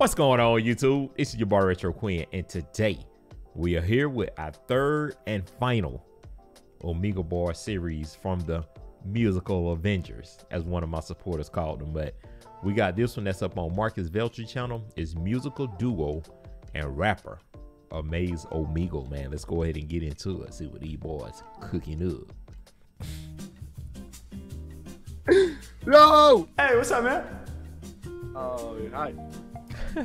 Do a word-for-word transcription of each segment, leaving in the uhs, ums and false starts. What's going on, YouTube? It's your Bar Retro Quinn, and today we are here with our third and final Omega Bar series from the Musical Avengers, as one of my supporters called them. But we got this one that's up on Marcus Veltri channel. It's musical duo and rapper Amaze Omegle, man. Let's go ahead and get into it, see what these boys cooking up. Yo! Hey, what's up, man? Oh, uh, hi. no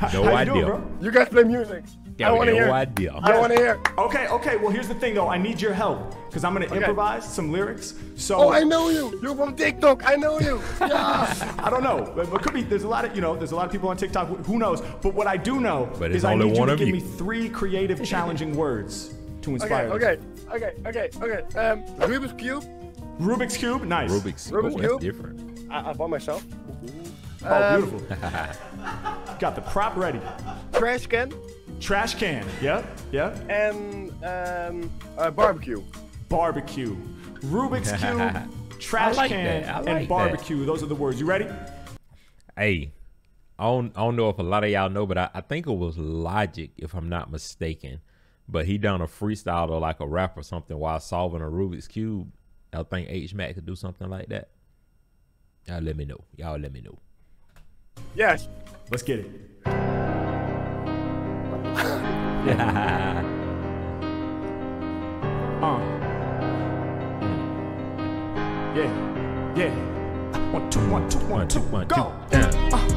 How idea. You, doing, bro? You guys play music. Yeah, I want to hear. No idea. I don't want to hear. Okay, okay. Well, here's the thing, though. I need your help because I'm gonna okay. improvise some lyrics. So. Oh, I know you. You're from TikTok. I know you. Yeah. I don't know, but, but could be. There's a lot of you know. There's a lot of people on TikTok. Who knows? But what I do know is I need you to give you. me three creative, challenging words to inspire. Okay, them. okay, okay, okay, okay. Um, Rubik's cube. Rubik's cube. Nice. Rubik's, Rubik's oh, cube. That's different. I, I bought myself. Oh, beautiful. Um, got the prop ready. Trash can. Trash can, yeah, yeah. And um, uh, barbecue. Barbecue. Rubik's Cube, trash like can, like and barbecue. That. Those are the words. You ready? Hey, I don't, I don't know if a lot of y'all know, but I, I think it was Logic, if I'm not mistaken. But he done a freestyle or like a rap or something while solving a Rubik's Cube. I think H Mack could do something like that. Y'all let me know. Y'all let me know. Yes. Let's get it. Yeah. Uh. Yeah. Yeah. One, two, one, two, one, two, one, two. Go. Yeah. Uh.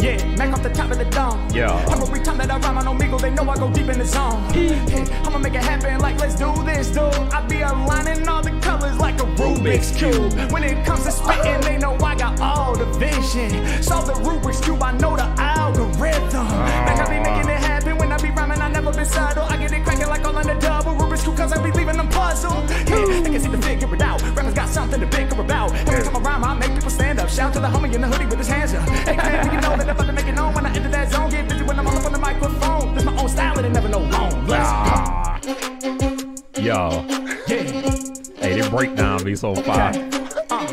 Yeah, Mac off the top of the dome. Yeah. I'm every time that I rhyme on Omegle, they know I go deep in the zone. Yeah. I'ma make it happen like let's do this, dude. I be aligning all the colors like a Rubik's Cube. When it comes to spitting, they know I got all the vision. Solve the Rubik's Cube, I know the algorithm. Mac, I be making it happen when I be rhyming, I never been subtle. I get it cracking like all on the double. Rubik's Cube, cause I be leaving them puzzled. Yeah, they can see the figure it out. Rappers got something to bicker about. Every time I rhyme, I make people stand up. Shout to the homie in the hoodie with his hands up. Hey, man, you know that. If I make it known when I enter that zone, get busy when I'm all up on the microphone. There's my own style, and never no long. Nah. Yo. Yeah. Hey, this breakdown be so fire. Uh.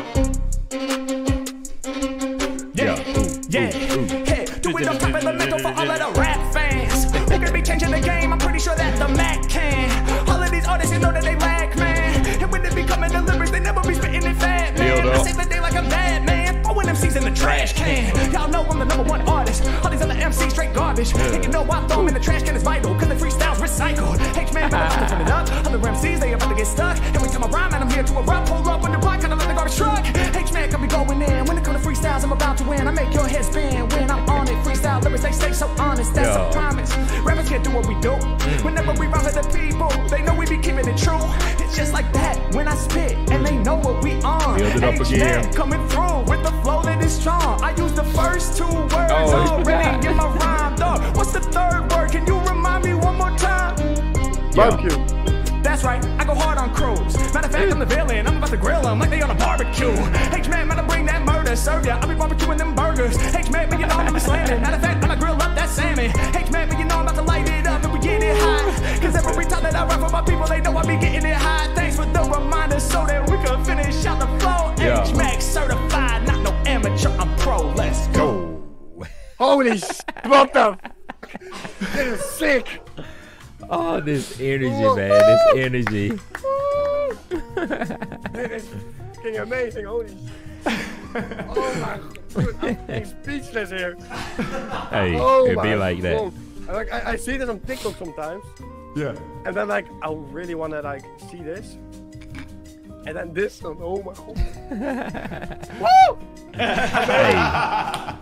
Yeah. Yeah. Yeah. Ooh, ooh, ooh. Hey, do it on top of the mental for all of the rap fans. They could be changing the game. I'm pretty sure that the Mac can. All of these artists, you know that they lack, man. And when they be coming to lyrics, they never be spitting it fat, man. I save the day like I'm bad, man. Throwing M Cs in the trash can. Y'all know I'm the number one artist. All these other M Cs straight garbage. And you know I throw them in the trash can is vital, cause the freestyle's recycled. H-Man, man, I'm about to turn it up. Other M Cs, they about to get stuck. Every time I rhyme, and I'm here to erupt. Pull up on the block, kinda like the garbage truck. H-Man, I be going in. When it comes to freestyles, I'm about to win. I make your head spin when I'm on it. Freestyle lyrics, they stay so honest. That's a promise. Rappers can't do what we do. Whenever we rhyme with the people, they know we be keeping it true. It's just like that when I spit, and they know what we on. H-Man coming through with the flow that is strong. I use the first two words oh, already get my rhyme though. What's the third word? Can you remind me one more time? Barbecue. Yeah. That's right. I go hard on crews. Matter of fact, I'm the villain. I'm about to grill them like they on a barbecue. H-Man, man, I bring that murder. Serve ya. I be barbecuing them burgers. H-Man, man, you know I'm slamming. Matter of fact, I'ma grill up that salmon. H-Man, man, you know I'm about to light it up and we get it hot. Cause every time that I rap for my people, they know I be getting it hot. Thanks for the reminder so that we can finish out the flow. Yeah. H-Mac certified. I'm pro, let's go. Holy shit, what the f this is sick. Oh, this energy, man, this energy. That is fucking amazing, holy shit. Oh my god, I'm speechless here. Hey, oh it'd be like god. that. Like, I, I see this on TikTok sometimes. Yeah. And then like, I really want to like, see this. And then this one, oh my god. Woo! I,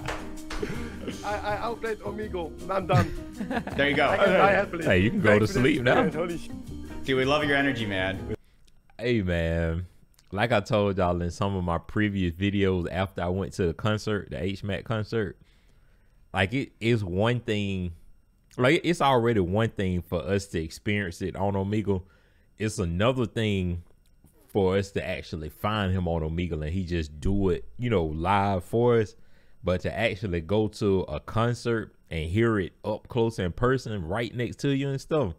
I outplayed Omegle, and I'm done. There you go. I can, I have hey, you can go Thanks to sleep now. Dude, we love your energy, man. Hey, man. Like I told y'all in some of my previous videos after I went to the concert, the H-Mack concert, like it is one thing, like it's already one thing for us to experience it on Omegle. It's another thing for us to actually find him on Omegle and he just do it, you know, live for us. But to actually go to a concert and hear it up close in person right next to you and stuff,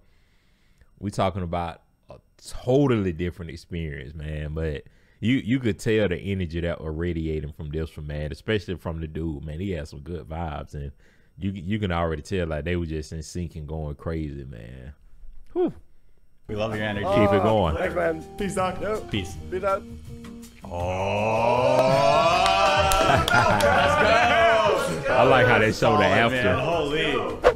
we talking about a totally different experience, man. But You you could tell the energy that was radiating from this from man, especially from the dude, man. He had some good vibes, and you you can already tell like they were just in sync and going crazy, man. Whew. We love your energy. Oh, keep it going. Thanks, man. Peace out. No. Peace. Peace out. Oh, let's go. I like how they showed the after. Holy.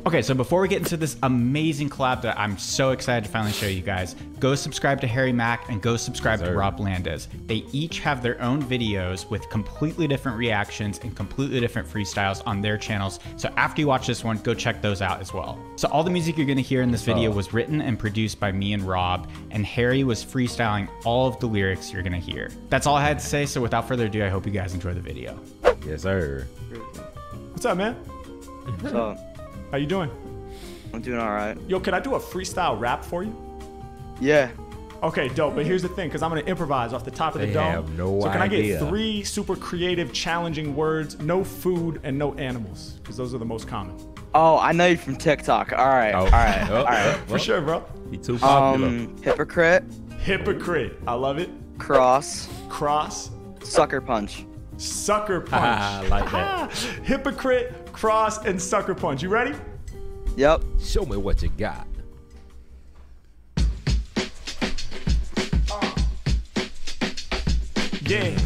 Okay, so before we get into this amazing collab that I'm so excited to finally show you guys, go subscribe to Harry Mack and go subscribe to Rob Landes. They each have their own videos with completely different reactions and completely different freestyles on their channels. So after you watch this one, go check those out as well. So all the music you're gonna hear in this video was written and produced by me and Rob, and Harry was freestyling all of the lyrics you're gonna hear. That's all I had to say, so without further ado, I hope you guys enjoy the video. Yes, sir. What's up, man? What's up? How you doing? I'm doing all right. Yo, can I do a freestyle rap for you? Yeah. Okay, dope. But here's the thing, because I'm going to improvise off the top of the dome. I have no idea. So can I get three super creative, challenging words, no food, and no animals? Because those are the most common. Oh, I know you from TikTok. All right. Oh. All right. Oh. All right. For well, sure, bro. You too popular. Um, hypocrite. Hypocrite. I love it. Cross. Cross. Sucker punch. Sucker punch. I like that. Hypocrite. Cross and sucker punch. You ready? Yep. Show me what you got. Uh, yeah.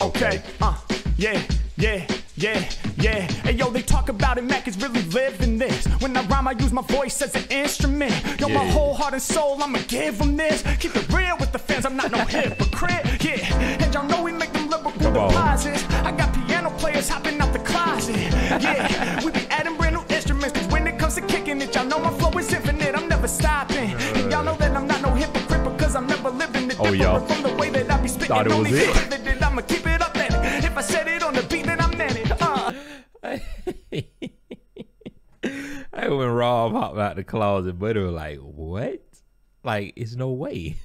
Okay. Uh. Yeah. Yeah. Yeah. Yeah. Hey yo, they talk about it. Mac is really living this. When I rhyme, I use my voice as an instrument. Yo, yeah. My whole heart and soul, I'ma give them this. Keep it real with the fans. I'm not no hypocrite. Yeah. And y'all know we make them liberal deposits. I got piano players hopping out the closet. Yeah, we be adding brand new instruments, cause when it comes to kicking it, y'all know my flow is infinite. I'm never stopping. And y'all know that I'm not no hypocrite, because I'm never living it. Oh, y'all. From the way that I be spitting, thought it was it. I'ma keep it up then. If I said it on the beat, then I'm at it. Uh. Hey, when Rob hopped out the closet, but it was like, what? Like, it's no way.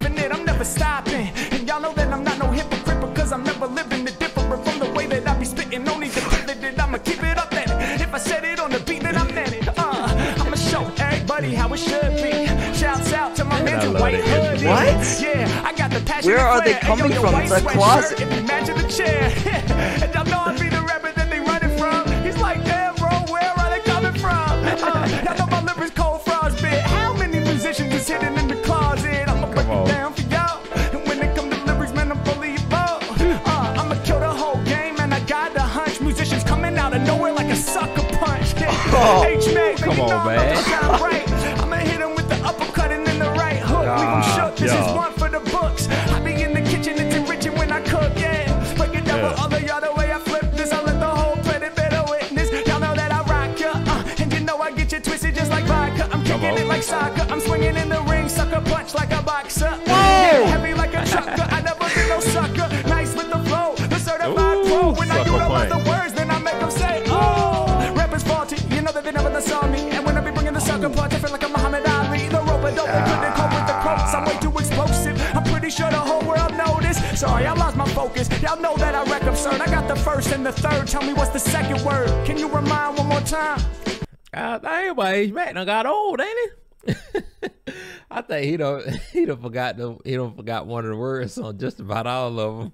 I'm never stopping. And y'all know that I'm not no hypocrite, because I'm never living the different from the way that I be spitting. Only the that, that I'ma keep it up at it. If I said it on the beat, then I'm at it. Uh, I'ma show everybody how it should be. Shouts out to my man, white hoodie. What? Yeah, I got the passion. Where are they coming from? The closet. Imagine the chair. And y'all know I be the rapper that they running from. He's like, damn, bro, where are they coming from? Uh, y'all know my liver's cold frost bit. How many musicians is hidden in the closet? I'ma break it down. Oh, come on, man. I'm gonna hit him with the uppercut and then the right hook. We gon' shook. This is one for the books. I be in the kitchen, it's enriching when I cook. Yeah, break it down for all the other way I flip this. I let the whole planet better witness. Y'all know that I rock ya, uh, and you know I get you twisted just like vodka. I'm kicking it like soccer. I'm swinging in the ring, sucker punch like a boxer. Whoa. Yeah, heavy like a trucker. I never been no sucker. Nice with the flow, the certified pro. When I utilize the words, then I make them say, oh. They never saw me, and when I be bringing the sucker punch, I feel like I'm Muhammad Ali. The rope I don't, I couldn't cope with the quotes. I'm way too explosive. I'm pretty sure the whole world noticed. Sorry, I lost my focus. Y'all know that I wreck absurd. I got the first and the third. Tell me what's the second word? Can you remind one more time? God damn, my age Matt done got old, ain't he? I think he don't he don't forgot the he don't forgot one of the words on just about all of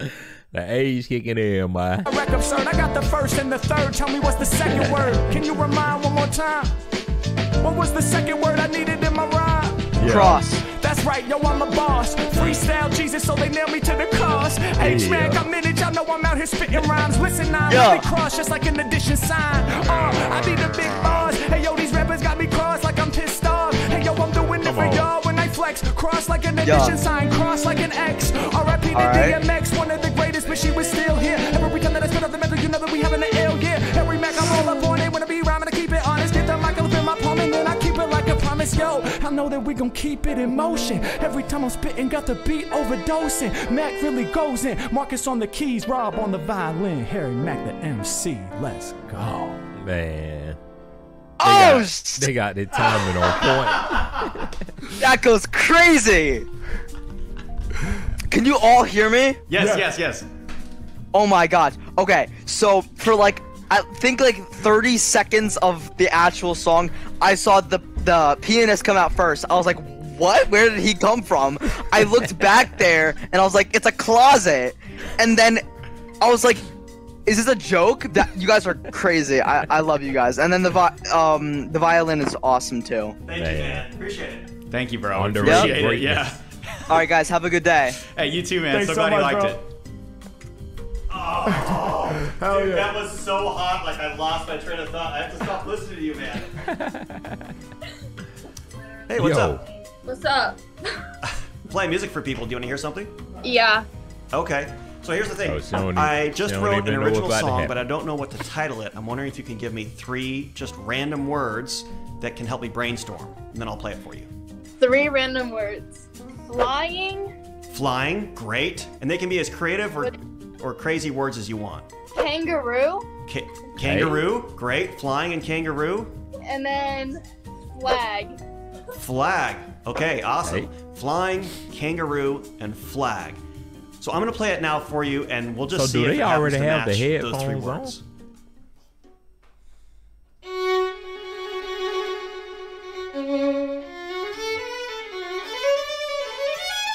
them. The age kicking in, man. I wreck absurd. I got the first and the third. Tell me what's the second word? Can you remind one more time? What was the second word I needed in my rhyme? Yeah. Cross. That's right, yo, I'm a boss. Freestyle Jesus, so they nail me to the cross. H-Mack, I'm in it. Y'all know I'm out here spitting rhymes. Listen, I'm really cross, just like an addition sign. Uh, I be the big boss. Hey, yo, these rappers got me crossed like I'm pissed off. Hey, yo, I'm doing it for y'all when I flex. Cross like an addition sign. Cross like an X. R I P to D M X, one of the greatest. But she was still here. Every time that I spit out the metal, you know that we having an ill year. Harry Mack, I roll up on it when I be rhyming, I keep it honest. Get the mic up in my palm and then I keep it like a promise. Yo, I know that we gon' keep it in motion. Every time I'm spitting, got the beat overdosing. Mac really goes in. Marcus on the keys, Rob on the violin, Harry Mack the M C. Let's go, man. They oh, got, sh they got their timing on point. That goes crazy. Can you all hear me? Yes, yeah. yes, yes. Oh my god. Okay, so for like, I think like thirty seconds of the actual song, I saw the the pianist come out first. I was like, what? Where did he come from? I looked back there, and I was like, it's a closet. And then I was like, is this a joke? That you guys are crazy. I, I love you guys. And then the vi um the violin is awesome too. Thank you, man. Appreciate it. Thank you, bro. Underrated. Yep. Appreciate it. Yeah. All right, guys. Have a good day. Hey, you too, man. Thanks so glad so much, you liked bro. it. Oh, dude, yeah. That was so hot. Like I lost my train of thought. I have to stop listening to you, man. Hey, what's Yo. up? What's up? Play music for people. Do you want to hear something? Yeah. Okay. So here's the thing. Oh, so I just so wrote an original song, but I don't know what to title it. I'm wondering if you can give me three just random words that can help me brainstorm, and then I'll play it for you. Three random words. Flying. Flying, great. And they can be as creative or, or crazy words as you want. Kangaroo. Ca kangaroo, hey. great. Flying and kangaroo. And then flag. Flag, okay, awesome. Hey. Flying, kangaroo, and flag. So I'm gonna play it now for you, and we'll just so see if it happens to match those three words.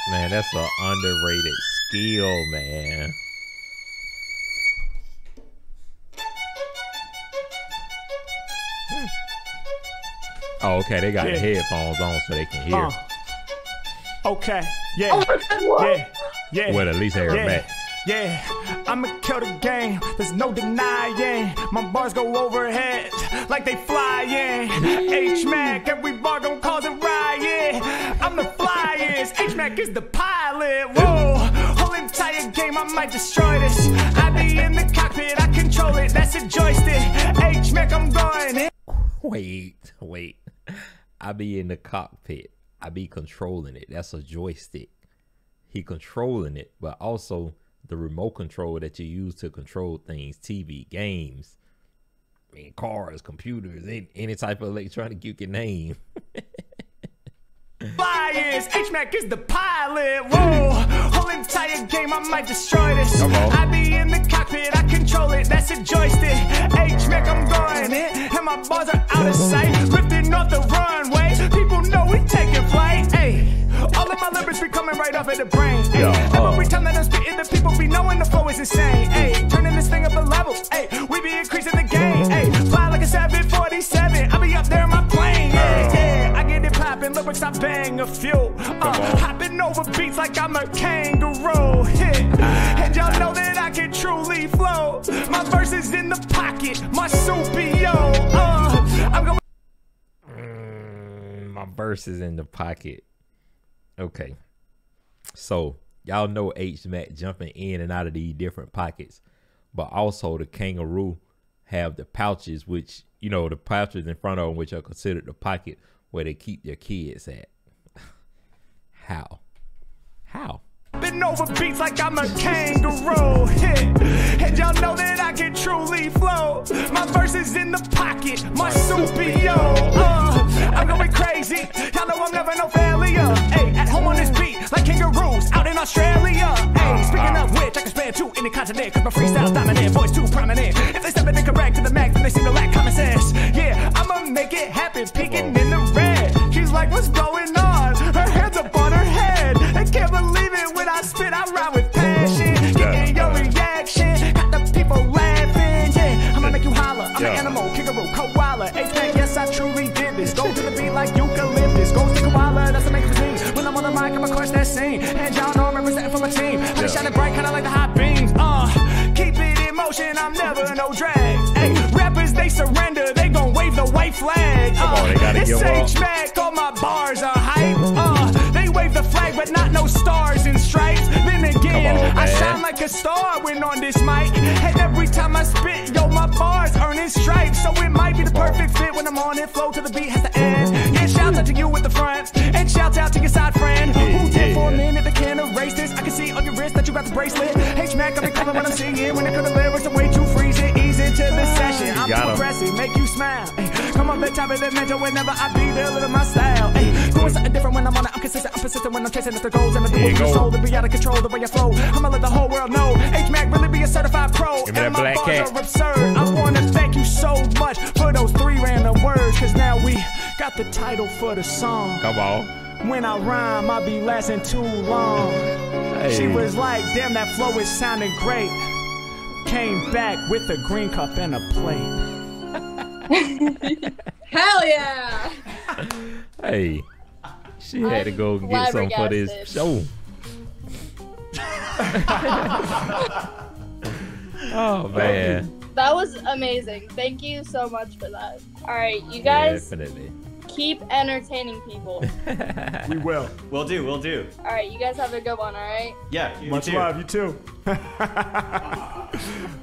Man, that's an underrated skill, man. Hmm. Oh, okay, they got yeah. headphones on so they can hear. Uh, okay, yeah, oh, yeah. Yeah. Well, at least Harry Mack. Yeah, I'ma kill the game. There's no denying. My bars go overhead like they flying. H Mack, every bar gon' cause a riot. I'm the flyest. H Mack is the pilot. Whoa, whole entire game, I might destroy this. I be in the cockpit, I control it. That's a joystick. H Mack, I'm going. Wait, wait. I be in the cockpit. I be controlling it. That's a joystick. He controlling it, but also the remote control that you use to control things, T V, games, I mean, cars, computers, any, any type of electronic you can name. Bias, H Mack is the pilot. Whoa, whole entire game, I might destroy this. I be in the cockpit, I control it. That's a joystick. H Mack, I'm going it, and my bars are out of sight, lifting off the runway. People know we taking flight. Hey. All of my lyrics be coming right off of the brain. Yo, uh, every time that I'm spitting, the people be knowing the flow is insane. Ay, turning this thing up a level. Ay, we be increasing the game. Ay, fly like a seven forty-seven. I be up there in my plane. Yeah, yeah. I get it popping, lyrics I bang a few. Uh, hopping over beats like I'm a kangaroo. Yeah. And y'all know that I can truly flow. My verse is in the pocket, my supio. Uh, I'm going. Mm, my verse is in the pocket. Okay, so y'all know H Mack jumping in and out of these different pockets, but also the kangaroo have the pouches, which, you know, the pouches in front of them, which are considered the pocket where they keep their kids at. How? How? Been over beats like I'm a kangaroo, yeah. And y'all know that I can truly flow. My verse is in the pocket, my supio. Uh, I'm going crazy, y'all know I'm never no failure. Hey, at home on this beat, like kangaroos out in Australia. Hey, speaking of which, I can spare two in the continent, cause my freestyle's dominant, voice too prominent. If they step in the correct to the max, then they seem to lack common sense. Yeah, I'ma make it happen, peeking in the red. She's like, what's going on? Her hands up on her head. I can't believe it. When I spit, I ride with passion. Getting your reaction, got the people laughing. Yeah, I'ma make you holler. I'm an animal, kangaroo, koala. H Mack, yes, I truly did this. Go to the beat like eucalyptus. Goes to koala, that's the make it me. When I'm on the mic, I'ma crush that scene. And y'all know I'm representing for my team. I be shining bright, kinda like the hot beams. Uh, keep it in motion, I'm never no drag. Hey, rappers, they surrender, they gon' wave the white flag. Uh, it's H Mack, all my bars are hype. Uh, they wave the flag, but not no stars and stripes. Then again, on, I shine like a star when on this mic. And every time I spit, yo, my bars earning stripes. So it might be the perfect fit when I'm on it. Flow to the beat has to end. Yeah, shouts out to you with the front, and shouts out to your side friend. Yeah, who did yeah. for a minute that can't erase this? I can see on your wrist that you got the bracelet. H Mack, I've been coming when I'm singing. When I come to lyrics, I'm way too freezing. Ease into the session. I'm progressive, make you smile. Ay, come on the top of the mental whenever I be there, living my style. Ay, doing something different when I'm on it. I'm consistent, I'm persistent when I'm chasing after goals. And the way you sold, to be out of control, the way I flow. I'ma let the whole world know. H Mack, really be a certified pro. Give me and that my black bars cat. Are absurd. I wanna thank you so much for those three random words. Cause now we got the title for the song. Come on. When I rhyme, I be lasting too long. Hey. She was like, damn, that flow is sounding great. Came back with a green cup and a plate. Hell yeah! Hey, she had to go get some for this show. Oh man, that was amazing. Thank you so much for that. All right, you guys, definitely keep entertaining people. We will. We'll do. We'll do. All right, you guys have a good one. All right. Yeah. You much too. Love. You too.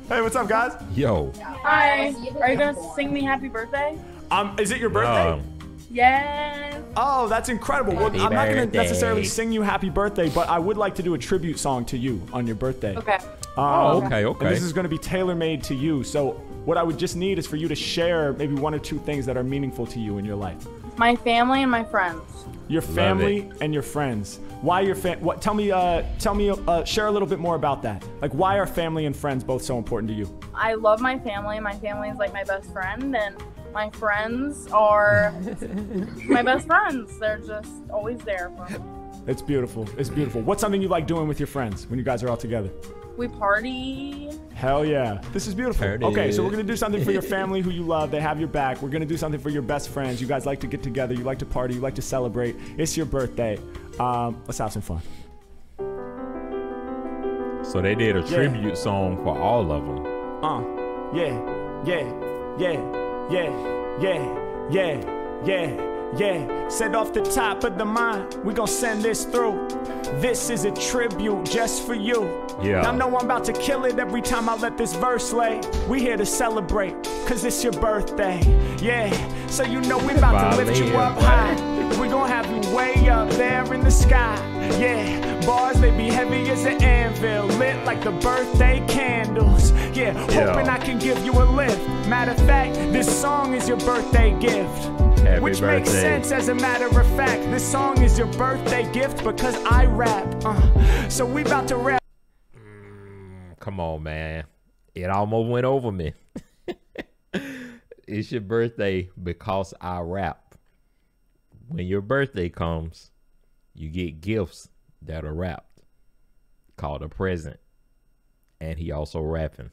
Hey, what's up, guys? Yo. Hi. Are you gonna sing me happy birthday? Um, is it your birthday? No. Yes. Oh, that's incredible. Well, I'm not going to necessarily sing you happy birthday, but I would like to do a tribute song to you on your birthday. Okay. Um, oh, okay, okay. And this is going to be tailor-made to you. So what I would just need is for you to share maybe one or two things that are meaningful to you in your life. My family and my friends. Your family and your friends. Why your fam- What? Tell me, uh, tell me, uh, share a little bit more about that. Like, why are family and friends both so important to you? I love my family. My family is like my best friend, and my friends are my best friends. They're just always there for me. It's beautiful. It's beautiful. What's something you like doing with your friends when you guys are all together? We party. Hell yeah. This is beautiful. Party. Okay, so we're going to do something for your family who you love. They have your back. We're going to do something for your best friends. You guys like to get together. You like to party. You like to celebrate. It's your birthday. Um, let's have some fun. So they did a tribute yeah. song for all of them. Uh, yeah, yeah, yeah. Yeah, yeah, yeah, yeah, yeah. Set off the top of the mind, we gon' send this through. This is a tribute just for you. Yeah. I know I'm about to kill it every time I let this verse lay. We here to celebrate, cause it's your birthday. Yeah, so you know we about to lift you up high. We gon' have you way up there in the sky. Yeah, bars, they be heavy as an anvil, lit like the birthday candles. Yeah, hoping I can give you a lift. Matter of fact, this song is your birthday gift. Happy Which birthday. Makes sense as a matter of fact. This song is your birthday gift because I rap. Uh, so we about to rap. Mm, come on, man. It almost went over me. It's your birthday because I rap. When your birthday comes, you get gifts that are wrapped, called a present. And he also rapping.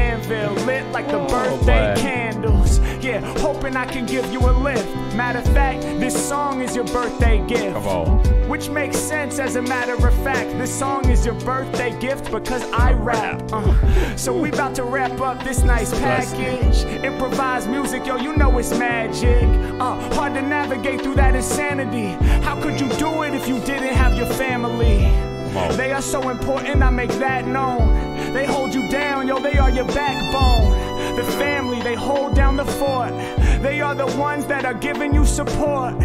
Anvil lit like the birthday oh, candles. Yeah, hoping I can give you a lift. Matter of fact, this song is your birthday gift. Come on. Which makes sense as a matter of fact. This song is your birthday gift because I rap. Uh, so we about to wrap up this nice package. Improvised music, yo, you know it's magic. Uh, hard to navigate through that insanity. How could you do it if you didn't have your family? They are so important, I make that known. They hold you down, yo, they are your backbone. The family, they hold down the fort. They are the ones that are giving you support.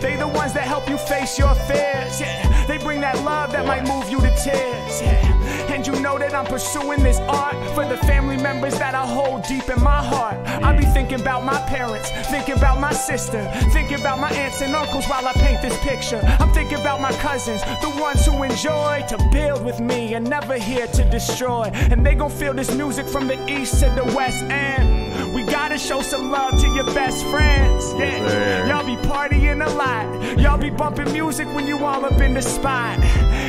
They the ones that help you face your fears. Yeah. They bring that love that might move you to tears. Yeah. And you know that I'm pursuing this art for the family members that I hold deep in my heart. I be thinking about my parents, thinking about my sister, thinking about my aunts and uncles while I paint this picture. I'm thinking about my cousins, the ones who enjoy to build with me and never here to destroy. And they gon' feel this music from the east to the west end. We gotta show some love to your best friends. Yeah, y'all be partying a lot. Y'all be bumping music when you all up in the spot.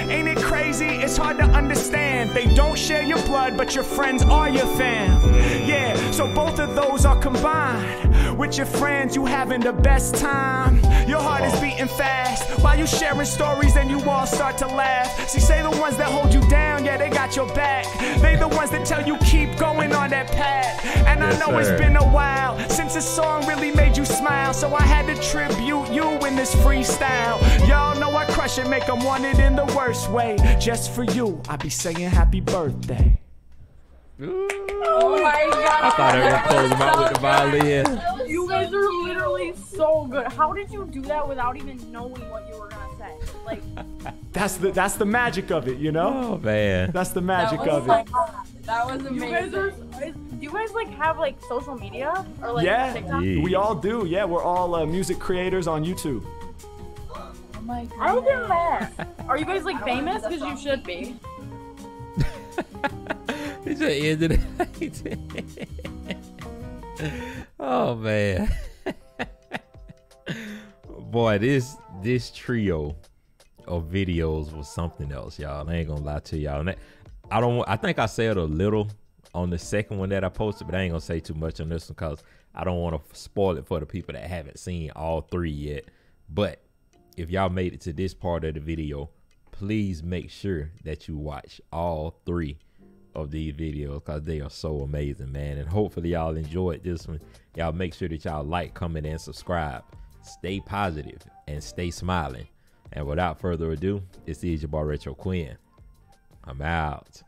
Ain't it crazy? It's hard to understand. They don't share your blood, but your friends are your fam. Yeah, so both of those are combined. With your friends, you having the best time. Your heart is beating fast while you sharing stories and you all start to laugh. See, say the ones that hold you down, yeah, they got your back. They the ones that tell you keep going on that path. And yes, I know sir. It's been a while since a song really made you smile, so I had to tribute you in this freestyle. Y'all know I crush it, make them want it in the worst way. Just for you, I be saying happy birthday. Ooh. Oh my god. I thought everyone pulled him out with the violin. You guys are literally so good. How did you do that without even knowing what you were gonna say? Like That's the that's the magic of it, you know? Oh man. That's the magic that was of like, it. That was amazing. You guys are, is, do you guys like have like social media or like yeah, TikTok? Yeah. We all do, yeah. We're all uh, music creators on YouTube. Oh my god. I don't get that. Are you guys like famous? Because you should be. It just ended it. Oh man. boy, this this trio of videos was something else, y'all. I ain't gonna lie to y'all. And that, I don't. I think I said a little on the second one that I posted, but I ain't gonna say too much on this one because I don't want to spoil it for the people that haven't seen all three yet. But if y'all made it to this part of the video, please make sure that you watch all three of these videos because they are so amazing, man. And hopefully y'all enjoyed this one. Y'all make sure that y'all like, comment, and subscribe. Stay positive and stay smiling. And without further ado, this is your boy Retro Quinn. I'm out.